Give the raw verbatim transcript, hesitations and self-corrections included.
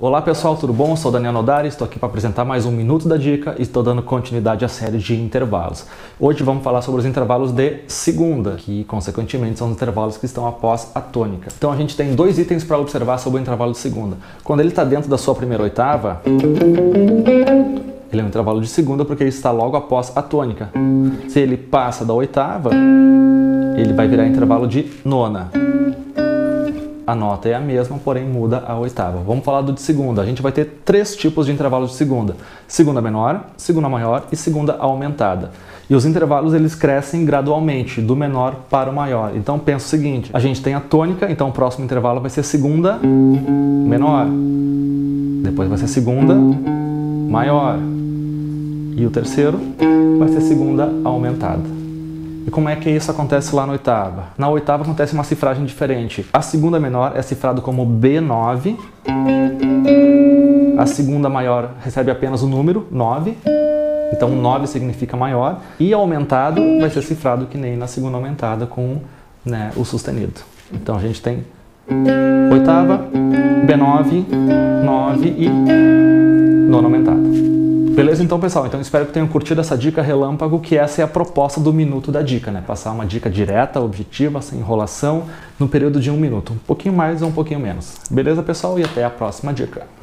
Olá pessoal, tudo bom? Eu sou o Daniel Nodari, estou aqui para apresentar mais um Minuto da Dica e estou dando continuidade à série de intervalos. Hoje vamos falar sobre os intervalos de segunda, que consequentemente são os intervalos que estão após a tônica. Então a gente tem dois itens para observar sobre o intervalo de segunda. Quando ele está dentro da sua primeira oitava, ele é um intervalo de segunda porque ele está logo após a tônica. Se ele passa da oitava, ele vai virar intervalo de nona. A nota é a mesma, porém muda a oitava. Vamos falar do de segunda. A gente vai ter três tipos de intervalos de segunda. Segunda menor, segunda maior e segunda aumentada. E os intervalos eles crescem gradualmente, do menor para o maior. Então pensa o seguinte, a gente tem a tônica, então o próximo intervalo vai ser segunda menor. Depois vai ser segunda maior. E o terceiro vai ser segunda aumentada. E como é que isso acontece lá na oitava? Na oitava acontece uma cifragem diferente. A segunda menor é cifrada como B nove. A segunda maior recebe apenas o número nove. Então nove significa maior. E aumentado vai ser cifrado que nem na segunda aumentada com, né, o sustenido. Então a gente tem oitava, B nove, nove e nona aumentada. Beleza? Então, pessoal, então espero que tenham curtido essa dica relâmpago, que essa é a proposta do Minuto da Dica, né? Passar uma dica direta, objetiva, sem enrolação, no período de um minuto. Um pouquinho mais ou um pouquinho menos. Beleza, pessoal? E até a próxima dica.